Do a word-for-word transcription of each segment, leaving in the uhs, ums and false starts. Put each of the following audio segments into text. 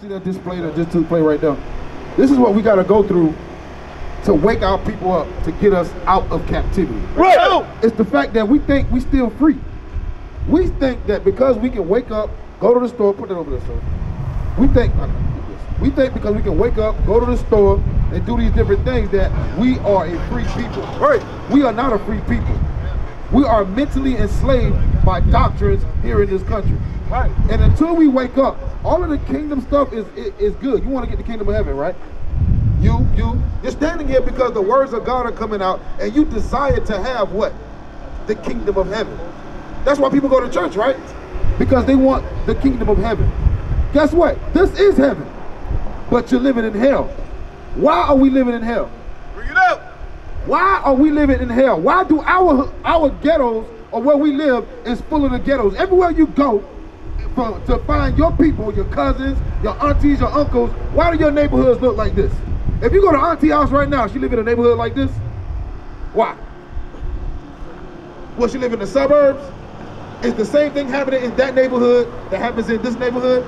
See that display that just took play right there? This is what we got to go through to wake our people up, to get us out of captivity. Right. It's the fact that we think we still free. We think that because we can wake up, go to the store, put that over there, sir. We think, we think because we can wake up, go to the store, and do these different things that we are a free people. Right. We are not a free people. We are mentally enslaved by doctrines here in this country. Right. And until we wake up, all of the kingdom stuff is, is, is good. You want to get the kingdom of heaven, right? You, you, you're standing here because the words of God are coming out and you desire to have what? The kingdom of heaven. That's why people go to church, right? Because they want the kingdom of heaven. Guess what? This is heaven, but you're living in hell. Why are we living in hell? Bring it up. Why are we living in hell? Why do our our ghettos or where we live is full of the ghettos? Everywhere you go for, to find your people, your cousins, your aunties, your uncles, why do your neighborhoods look like this? If you go to auntie house right now, she live in a neighborhood like this? Why? Well, she live in the suburbs? Is the same thing happening in that neighborhood that happens in this neighborhood?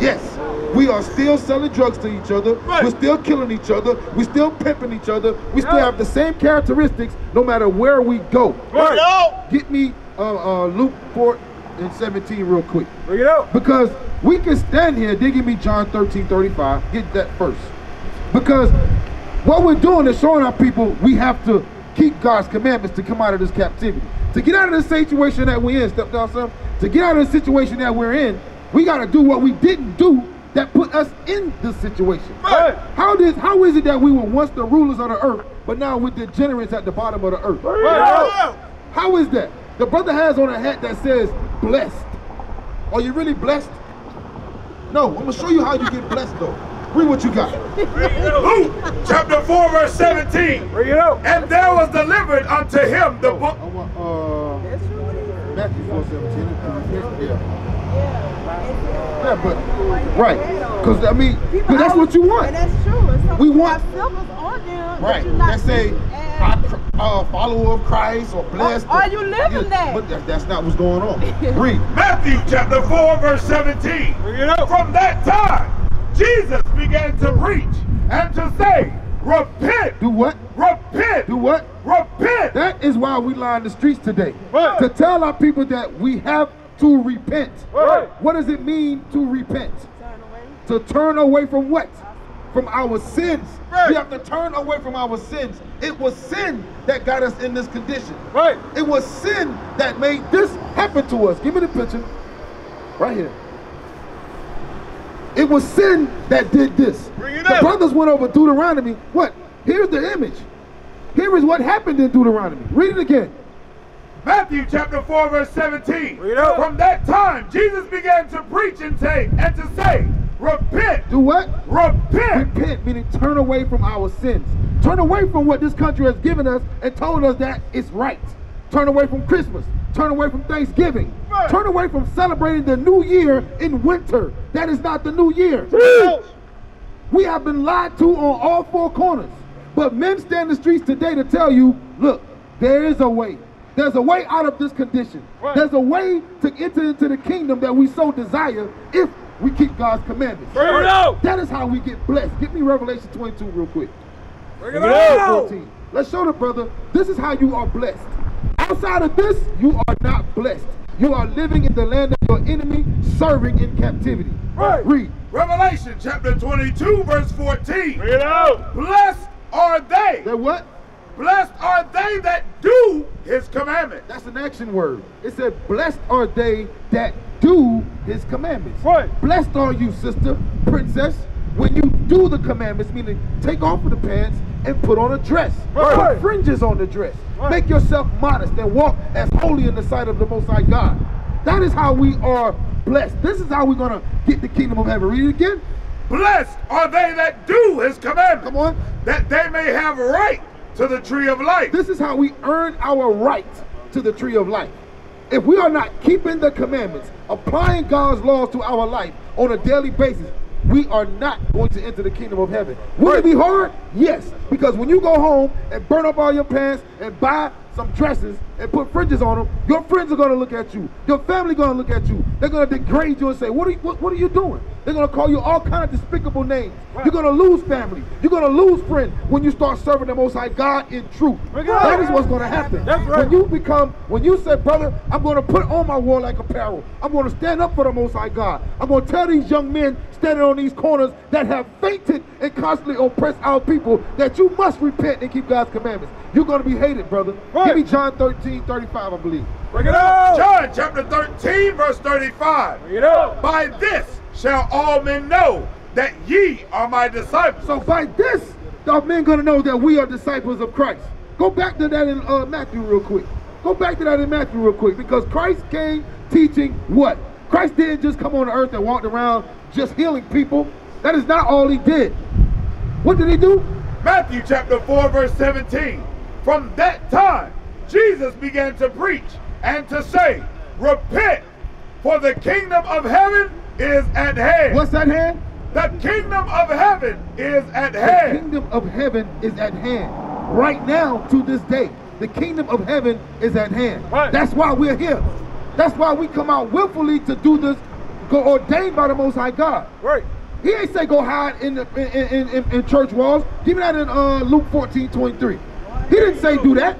Yes. We are still selling drugs to each other. Right. We're still killing each other. We're still pimping each other. We yeah. still have the same characteristics no matter where we go. Bring it out. Get me uh, uh, Luke four and seventeen real quick. Bring it out. Because we can stand here. Then give me John thirteen thirty-five. Get that first. Because what we're doing is showing our people we have to keep God's commandments to come out of this captivity. To get out of the situation that we're in, step down, son. To get out of the situation that we're in, we got to do what we didn't do that put us in this situation. Right. How did? How is it that we were once the rulers of the earth, but now we're degenerates at the bottom of the earth? Right. How is that? The brother has on a hat that says blessed. Are you really blessed? No, I'm going to show you how you get blessed, though. Read what you got. Luke chapter four verse seventeen. Bring it out. And there was delivered unto him the book. Oh, uh, uh, Matthew four seventeen. Yeah. Yeah, but right, because I mean, people, that's what you want. And that's true. It's like we want silvers on there, right? That say, uh, follower of Christ or blessed. Are, are you living yeah, that? But that, that's not what's going on. Read Matthew chapter four verse seventeen. From that time, Jesus began to preach and to say, repent. Do what? Repent. Do what? Repent. That is why we line the streets today, right. To tell our people that we have to repent. Right. What does it mean to repent? Turn away. To turn away from what? From our sins. Right. We have to turn away from our sins. It was sin that got us in this condition. Right. It was sin that made this happen to us. Give me the picture. Right here. It was sin that did this. Bring it up. The brothers went over Deuteronomy. What? Here's the image. Here is what happened in Deuteronomy. Read it again. Matthew chapter four verse seventeen. Read up. From that time Jesus began to preach and say and to say, repent. Do what? Repent. Repent meaning turn away from our sins. Turn away from what this country has given us and told us that it's right. Turn away from Christmas. Turn away from Thanksgiving. Right. Turn away from celebrating the new year in winter. That is not the new year. Preach. We have been lied to on all four corners. But men stand the streets today to tell you, look, there is a way. There's a way out of this condition. Right. There's a way to enter into the kingdom that we so desire if we keep God's commandments. Bring it out. That is how we get blessed. Give me Revelation twenty-two real quick. Bring it out. Let's show the brother. This is how you are blessed. Outside of this, you are not blessed. You are living in the land of your enemy, serving in captivity. Right. Read. Revelation chapter twenty-two verse fourteen. Bring it out. Blessed are they. They're what? Blessed are they that do his commandments. That's an action word. It said, blessed are they that do his commandments. Right. Blessed are you, sister, princess, when you do the commandments, meaning take off of the pants and put on a dress. Right. Put fringes on the dress. Right. Make yourself modest and walk as holy in the sight of the Most High God. That is how we are blessed. This is how we're going to get the kingdom of heaven. Read it again. Blessed are they that do his commandments. Come on. That they may have right to the tree of life. This is how we earn our right to the tree of life. If we are not keeping the commandments, applying God's laws to our life on a daily basis, we are not going to enter the kingdom of heaven. Will it be hard? Yes, because when you go home and burn up all your pants and buy some dresses and put fringes on them, your friends are going to look at you. Your family going to look at you. They're going to degrade you and say, what are you, what, what are you doing? They're going to call you all kinds of despicable names. Right. You're going to lose family. You're going to lose friends when you start serving the Most High God in truth. Right. That is what's going to happen. That's right. When you become, when you say, brother, I'm going to put on my warlike apparel. I'm going to stand up for the Most High God. I'm going to tell these young men standing on these corners that have fainted and constantly oppressed our people that you must repent and keep God's commandments. You're going to be hated, brother. Right. Give me John thirteen, thirty-five, I believe. Bring it up. John chapter thirteen, verse thirty-five. Bring it up. By this shall all men know that ye are my disciples. So by this, are men going to know that we are disciples of Christ? Go back to that in uh, Matthew real quick. Go back to that in Matthew real quick. Because Christ came teaching what? Christ didn't just come on the earth and walked around just healing people. That is not all he did. What did he do? Matthew chapter four, verse seventeen. From that time, Jesus began to preach and to say, repent, for the kingdom of heaven is at hand. What's at hand? The kingdom of heaven is at hand. The kingdom of heaven is at hand. Right now, to this day, the kingdom of heaven is at hand. Right. That's why we're here. That's why we come out willfully to do this, ordained by the Most High God. Right. He ain't say go hide in, the, in, in, in, in church walls. Give me that in uh, Luke fourteen, twenty-three. He didn't say do that.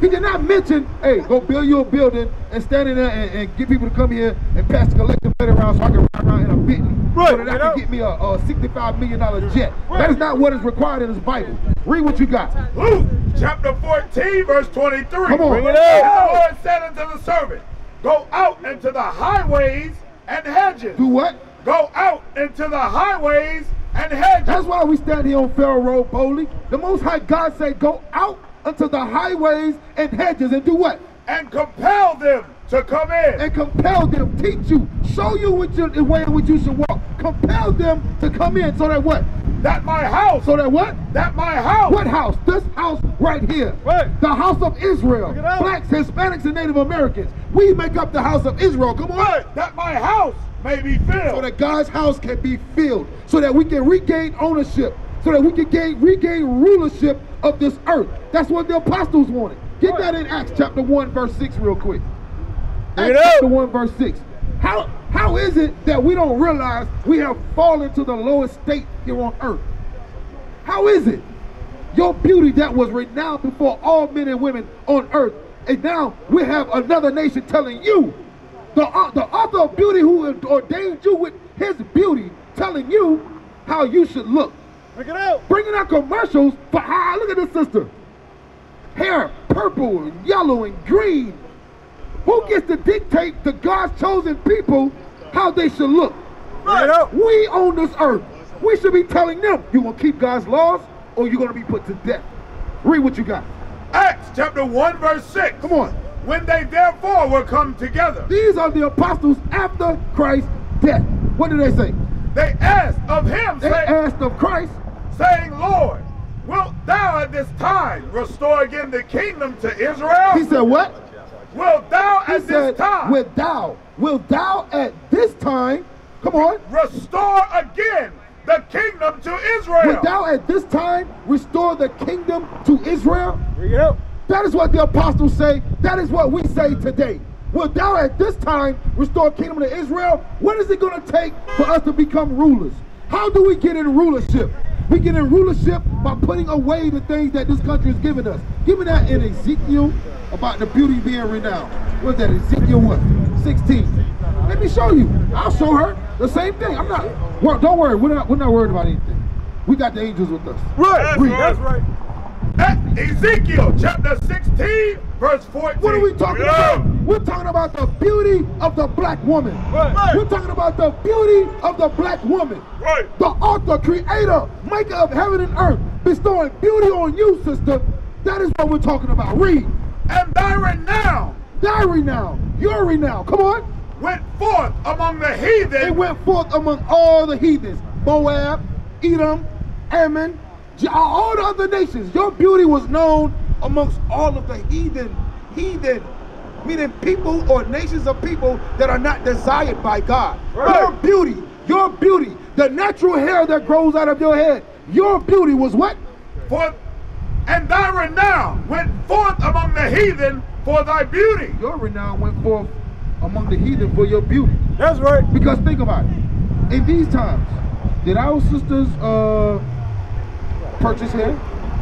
He did not mention, hey, go build you a building and stand in there and, and get people to come here and pass the collective money around so I can ride around in a Bentley. Right. So that I can get me a, a sixty-five million dollar jet. Right. That is not what is required in this Bible. Read what you got. Luke chapter fourteen, verse twenty-three. Come on. Bring it up. The Lord said unto the servant, go out into the highways and hedges. Do what? Go out into the highways and hedges. That's why we stand here on Pharaoh Road boldly. The Most High God said, go out unto the highways and hedges and do what? And compel them to come in. And compel them, teach you, show you what you, the way in which you should walk. Compel them to come in so that what? That my house. So that what? That my house. What house? This house right here. What? The house of Israel. Blacks, Hispanics, and Native Americans. We make up the house of Israel. Come on. What? That my house may be filled. So that God's house can be filled. So that we can regain ownership. So that we can gain, regain rulership of this earth. That's what the apostles wanted. Get that in Acts chapter one, verse six real quick. Acts chapter one, verse six. How, how is it that we don't realize we have fallen to the lowest state here on earth? How is it? Your beauty that was renowned before all men and women on earth, and now we have another nation telling you, the, uh, the author of beauty who ordained you with his beauty, telling you how you should look. Bring it out. Bringing out commercials for high. Look at this sister. Hair purple, and yellow, and green. Who gets to dictate to God's chosen people how they should look? Bring it out. We on this earth. We should be telling them, you will keep God's laws or you're going to be put to death. Read what you got. Acts chapter one, verse six. Come on. When they therefore were come together. These are the apostles after Christ's death. What do they say? They asked of him. They saying, asked of Christ. Saying, Lord, wilt thou at this time restore again the kingdom to Israel? He said what? Wilt thou at this time? Wilt thou, wilt thou at this time, come on. Restore again the kingdom to Israel. Wilt thou at this time restore the kingdom to Israel? Bring it up. That is what the apostles say. That is what we say today. Wilt thou at this time restore kingdom to Israel? What is it going to take for us to become rulers? How do we get in rulership? We get in rulership by putting away the things that this country has given us. Give me that in Ezekiel about the beauty being renowned. What's that? Ezekiel what? sixteen. Let me show you. I'll show her the same thing. I'm not. Don't worry. We're not. We're not worried about anything. We got the angels with us. Right. That's, that's right. At Ezekiel chapter sixteen, verse fourteen. What are we talking yeah. about? We're talking about the beauty of the black woman. Right. We're talking about the beauty of the black woman. Right. The author, creator, maker of heaven and earth, bestowing beauty on you, sister. That is what we're talking about. Read. And thy renown. Thy renown. Your renown. Come on. Went forth among the heathen. It went forth among all the heathens. Moab, Edom, Ammon, all the other nations. Your beauty was known amongst all of the heathen, heathen, meaning people or nations of people that are not desired by God. Right. Your beauty, your beauty, the natural hair that grows out of your head, your beauty was what? For, and thy renown went forth among the heathen for thy beauty. Your renown went forth among the heathen for your beauty. That's right. Because think about it. In these times, did our sisters uh, purchase hair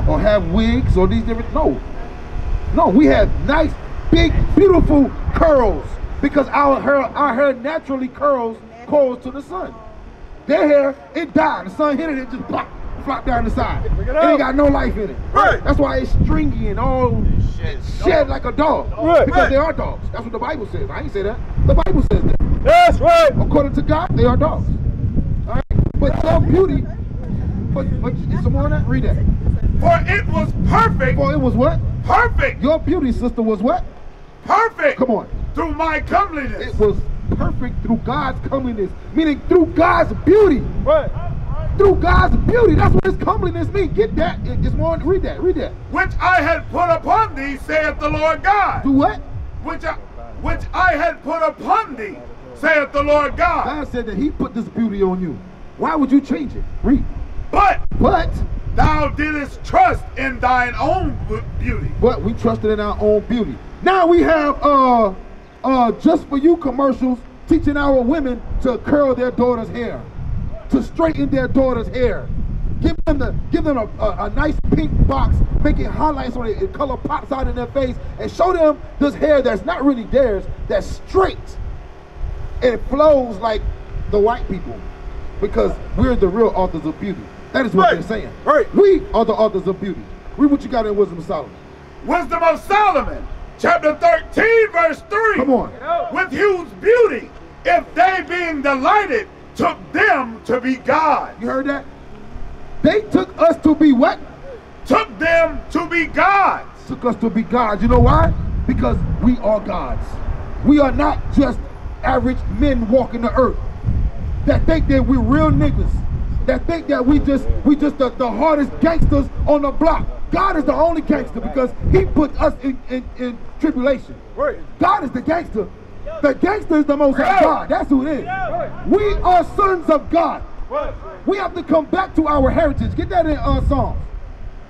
or have wigs or these different? No. No, we had nice, big, beautiful curls because our hair, our hair naturally curls, curls to the sun. Their hair, it died. The sun hit it, it just pop, flop down the side. It, it ain't got no life in it. Right. That's why it's stringy and all shed like a dog. Right. Because right. they are dogs. That's what the Bible says. I ain't say that. The Bible says that. That's right. According to God, they are dogs. All right. But your beauty, but, but it's more than that. Read that. For it was perfect. For it was what? Perfect. Your beauty, sister, was what? Perfect. Come on. Through my comeliness. It was perfect through God's comeliness, meaning through God's beauty. Right. Through God's beauty. That's what his comeliness means. Get that. It's more. Read that. Read that. Which I had put upon thee, saith the Lord God. Do what? Which I, which I had put upon thee, saith the Lord God. God said that he put this beauty on you. Why would you change it? Read. But. But. Thou didst trust in thine own beauty. But we trusted in our own beauty. Now we have uh, uh, Just For You commercials teaching our women to curl their daughter's hair, to straighten their daughter's hair. Give them, the, give them a, a, a nice pink box, making highlights on it, and color pops out in their face, and show them this hair that's not really theirs, that's straight. And it flows like the white people, because we're the real authors of beauty. That is what right. they're saying. Right. We are the authors of beauty. Read what you got in Wisdom of Solomon. Wisdom of Solomon, chapter thirteen, verse three. Come on. With Hugh's beauty, if they being delighted, took them to be God. You heard that? They took us to be what? Took them to be gods. Took us to be gods. You know why? Because we are gods. We are not just average men walking the earth that think that we're real niggas, that think that we just we just the, the hardest gangsters on the block. God is the only gangster because he put us in, in, in tribulation. God is the gangster. The gangster is the most high God. That's who it is. We are sons of God. We have to come back to our heritage. Get that in uh, Psalms.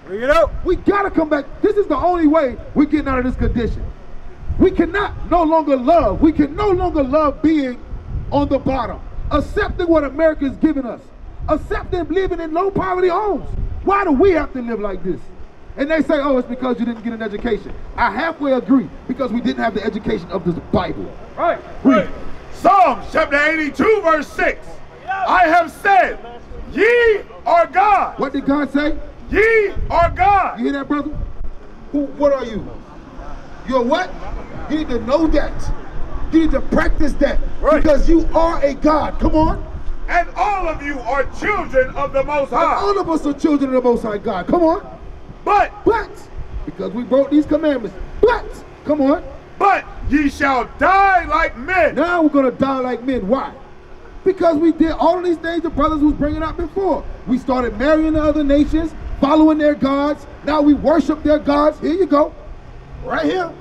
Bring it up. We gotta come back. This is the only way we're getting out of this condition. We cannot no longer love. We can no longer love being on the bottom, accepting what America is giving us, accepting living in low poverty homes. Why do we have to live like this? And they say, oh, it's because you didn't get an education. I halfway agree, because we didn't have the education of this Bible. Right. Read. Right. Psalms chapter eighty-two, verse six. I have said, ye are God. What did God say? Ye are God. You hear that, brother? Who, what are you? You're what? You need to know that. You need to practice that. Right. Because you are a God. Come on. And all of you are children of the Most High. And all of us are children of the Most High God. Come on. But. But. Because we broke these commandments. But. Come on. But ye shall die like men. Now we're going to die like men. Why? Because we did all of these things the brothers was bringing up before. We started marrying the other nations, following their gods. Now we worship their gods. Here you go. Right here.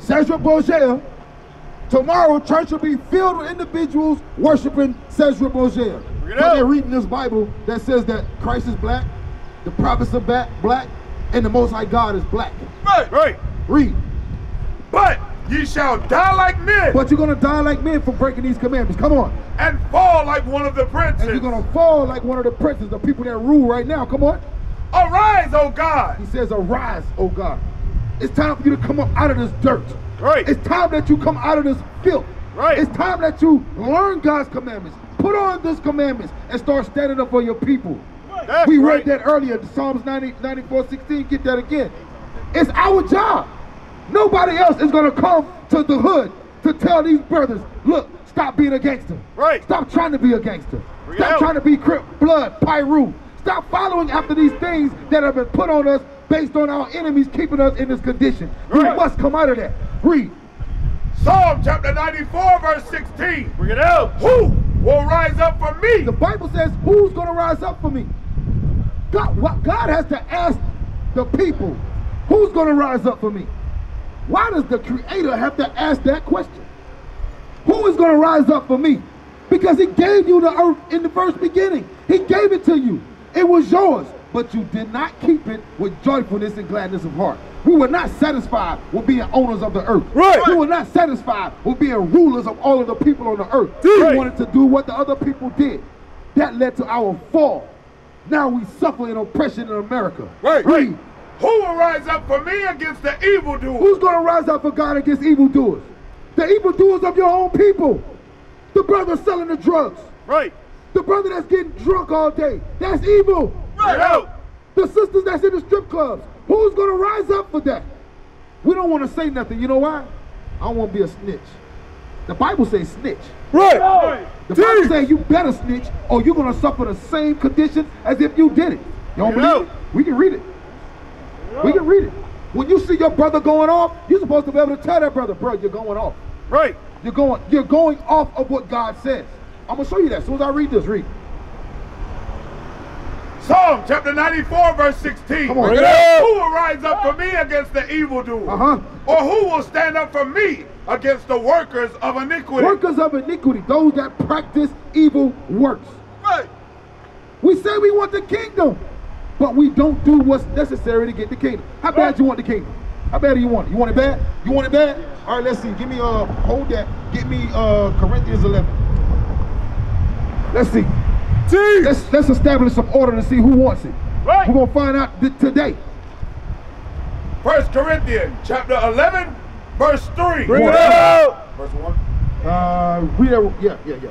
Cesare Borgia. Tomorrow, church will be filled with individuals worshiping Cesare Borgia. But they're reading this Bible that says that Christ is black, the prophets are black, black, and the Most High God is black. Right, right. Read. But ye shall die like men. But you're going to die like men for breaking these commandments. Come on. And fall like one of the princes. And you're going to fall like one of the princes, the people that rule right now. Come on. Arise, O God. He says, arise, O God. It's time for you to come up out of this dirt. Right. It's time that you come out of this filth. Right. It's time that you learn God's commandments. Put on these commandments and start standing up for your people. That's we read right. that earlier, Psalms ninety, ninety-four, sixteen. Get that again. It's our job. Nobody else is going to come to the hood to tell these brothers, look, stop being a gangster. Right. Stop trying to be a gangster. Bring stop trying to be Crip, Blood, Piru. Stop following after these things that have been put on us based on our enemies keeping us in this condition. Right. We must come out of that. Read. Psalm chapter ninety-four, verse sixteen. Bring it out. Who will rise up for me? The Bible says, who's going to rise up for me? God, what, God has to ask the people, who's going to rise up for me? Why does the Creator have to ask that question? Who is going to rise up for me? Because he gave you the earth in the first beginning. He gave it to you. It was yours. but you did not keep it with joyfulness and gladness of heart. We were not satisfied with being owners of the earth. Right. We were not satisfied with being rulers of all of the people on the earth. Right. We wanted to do what the other people did. That led to our fall. Now we suffer in oppression in America. Right. Read. Who will rise up for me against the evildoers? Who's going to rise up for God against evildoers? The evildoers of your own people. The brother selling the drugs. Right. The brother that's getting drunk all day. That's evil. Right. Right. The sisters that's in the strip clubs. Who's going to rise up for that? We don't want to say nothing. You know why? I don't want to be a snitch. The Bible says snitch. Right. Right. The Bible Dude. says you better snitch or you're going to suffer the same conditions as if you did it. You don't believe it? We can read it. We can read it. When you see your brother going off, you're supposed to be able to tell that brother, bro, you're going off. Right. You're going, you're going off of what God says. I'm going to show you that as soon as I read this. Read. Psalm chapter ninety-four, verse sixteen. Come on, yeah. Who will rise up for me against the evildoer? Uh-huh. Or who will stand up for me against the workers of iniquity? Workers of iniquity, those that practice evil works. Right. We say we want the kingdom, but we don't do what's necessary to get the kingdom. How bad right. you want the kingdom? How bad do you want it? You want it bad? You want it bad? All right, let's see. Give me a uh, hold that. Give me uh, Corinthians eleven. Let's see. Jeez. Let's let's establish some order and see who wants it. Right. We're gonna find out th today. First Corinthians chapter eleven, verse three. Bring it out. Verse one. Uh, we are, yeah yeah yeah.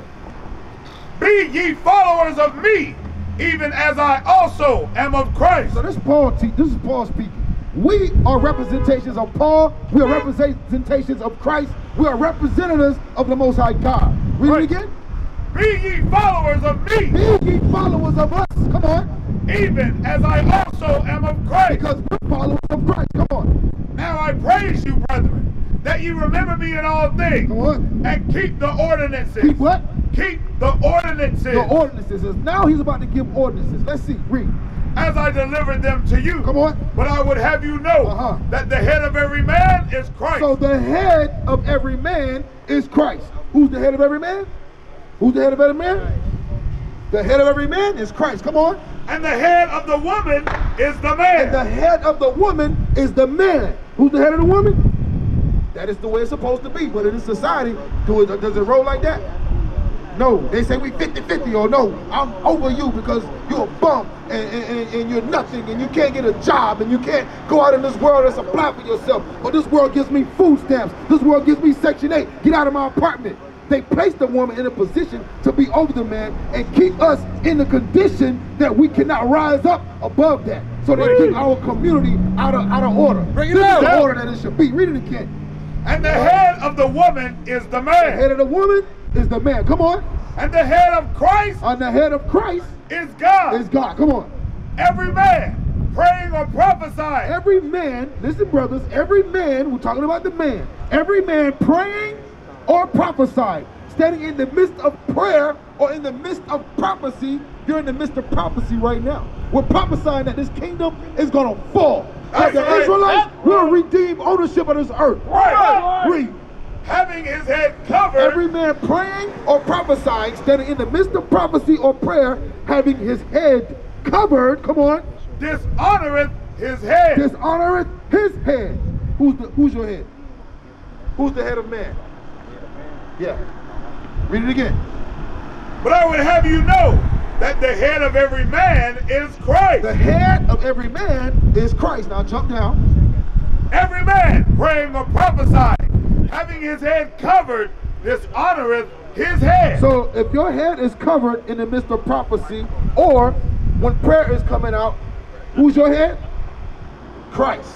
Be ye followers of me, even as I also am of Christ. So this is Paul. This is Paul speaking. We are representations of Paul. We are representations of Christ. We are representatives of the Most High God. Read right. it again. Be ye followers of me. Be ye followers of us. Come on. Even as I also am of Christ. Because we're followers of Christ. Come on. Now I praise you, brethren, that you remember me in all things. Come on. And keep the ordinances. Keep what? Keep the ordinances. The ordinances. Now he's about to give ordinances. Let's see. Read. As I delivered them to you. Come on. But I would have you know uh-huh. that the head of every man is Christ. So the head of every man is Christ. Who's the head of every man? Who's the head of every man? The head of every man is Christ. Come on. And the head of the woman is the man. And the head of the woman is the man. Who's the head of the woman? That is the way it's supposed to be. But in this society, do it, does it roll like that? No. They say we fifty fifty or no, I'm over you because you're a bum and, and, and you're nothing and you can't get a job and you can't go out in this world and supply for yourself. Or this world gives me food stamps. This world gives me Section eight. Get out of my apartment. They place the woman in a position to be over the man and keep us in the condition that we cannot rise up above that. So they keep our community out of out of order. Bring it this out. Is the order that it should be. Read it again. And the head of the woman is the man. The head of the woman is the man. Come on. And the head of Christ. On the head of Christ is God. Is God. Come on. Every man praying or prophesying. Every man, listen, brothers. Every man. We're talking about the man. Every man praying or prophesy, standing in the midst of prayer or in the midst of prophecy. You're in the midst of prophecy right now. We're prophesying that this kingdom is going to fall. As the Israelites, we'll redeem ownership of this earth. Right. Read. Having his head covered. Every man praying or prophesying, standing in the midst of prophecy or prayer, having his head covered. Come on. Dishonoreth his head. Dishonoreth his head. Who's the, who's your head? Who's the head of man? Yeah. Read it again. But I would have you know that the head of every man is Christ. The head of every man is Christ. Now jump down. Every man praying or prophesying, having his head covered, dishonoreth his head. So if your head is covered in the midst of prophecy or when prayer is coming out, who's your head? Christ.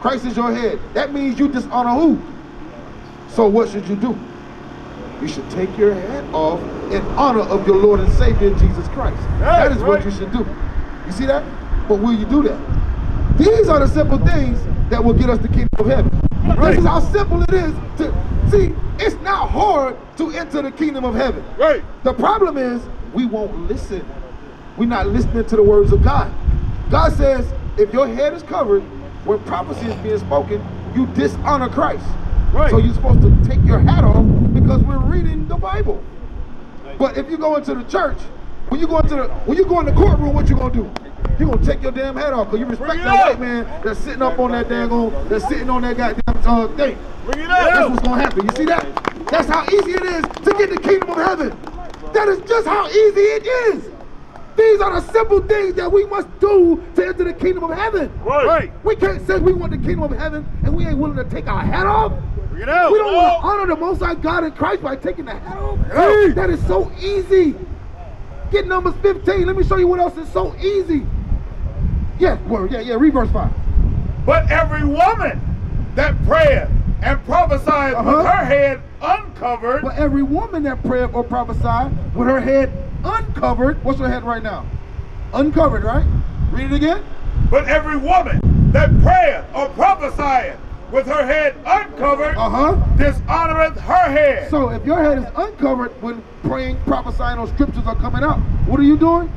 Christ is your head. That means you dishonor who? So what should you do? You should take your hat off in honor of your Lord and Savior, Jesus Christ. That is what you should do. You see that? But will you do that? These are the simple things that will get us the kingdom of heaven. Right. This is how simple it is to, see, it's not hard to enter the kingdom of heaven. Right. The problem is we won't listen. We're not listening to the words of God. God says, if your head is covered, when prophecy is being spoken, you dishonor Christ. Right. So you're supposed to take your hat off because we're reading the Bible. But if you go into the church, when you go into the when you go in the courtroom, what you gonna do? You gonna take your damn hat off because you respect that white man that's sitting up on that daggone, that's sitting on that goddamn uh, thing. Bring it up. That's what's gonna happen. You see that? That's how easy it is to get the kingdom of heaven. That is just how easy it is. These are the simple things that we must do to enter the kingdom of heaven. Right. We can't say we want the kingdom of heaven and we ain't willing to take our hat off. Bring it out. We don't want to honor the Most High God in Christ by taking the hat off. Hey. That is so easy. Get Numbers fifteen. Let me show you what else is so easy. Yeah, word. Yeah, yeah. Read verse five. But every woman that prayeth and prophesieth uh-huh. with her head uncovered. But every woman that prayeth or prophesieth with her head uncovered. What's her head right now? Uncovered, right? Read it again. But every woman that prayeth or prophesieth with her head uncovered uh-huh. dishonoreth her head. So if your head is uncovered when praying, prophesying, or scriptures are coming out, what are you doing?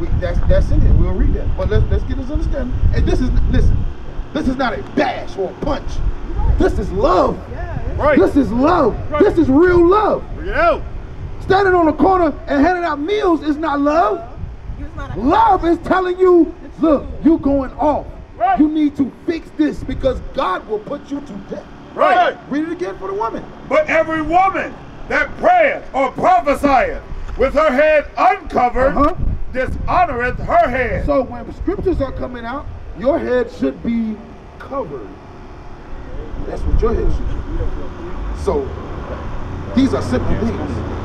We, that's, that's in it. We'll read that. But let's, let's get this understanding. And this is, listen, this is not a bash or a punch. This is love. Right. This is love. Right. This is real love. Bring it out. Standing on the corner and handing out meals is not love. Love is telling you, look, you're going off. Right. You need to fix this because God will put you to death. Right. right. Read it again for the woman. But every woman that prayeth or prophesieth with her head uncovered uh-huh. dishonoreth her head. So when scriptures are coming out, your head should be covered. That's what your head should be. So these are simple things.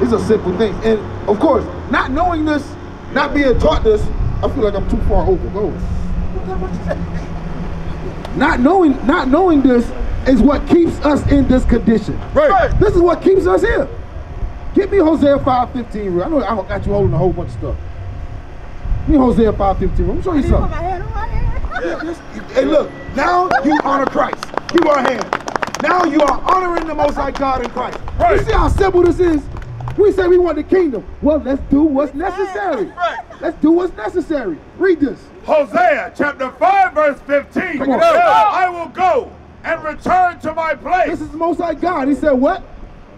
These are simple things. And of course, not knowing this, not being taught this, I feel like I'm too far over. Go. Not knowing, not knowing this is what keeps us in this condition. Right. This is what keeps us here. Give me Hosea five fifteen. I know I got you holding a whole bunch of stuff. Give me Hosea five fifteen. Let me show you something. Yeah. Hey, look. Now you honor Christ. Give our hand. Now you are honoring the Most High God in Christ. Right. You see how simple this is? We say we want the kingdom. Well, let's do what's necessary. Right. Let's do what's necessary. Read this. Hosea chapter five verse fifteen. Come on. I will go and return to my place. This is the Most High God. He said what?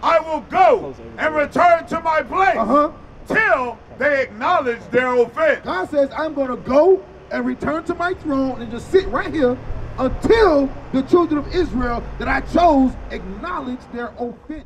I will go and return to my place uh-huh. till they acknowledge their offense. God says I'm going to go and return to my throne and just sit right here until the children of Israel that I chose acknowledge their offense.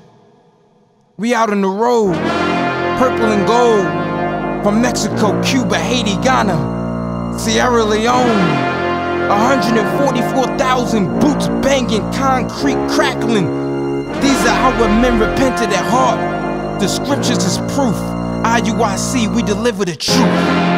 We out on the road, purple and gold, from Mexico, Cuba, Haiti, Ghana, Sierra Leone. one hundred forty-four thousand boots banging, concrete crackling. These are how men repented at heart. The scriptures is proof. I U I C, we deliver the truth.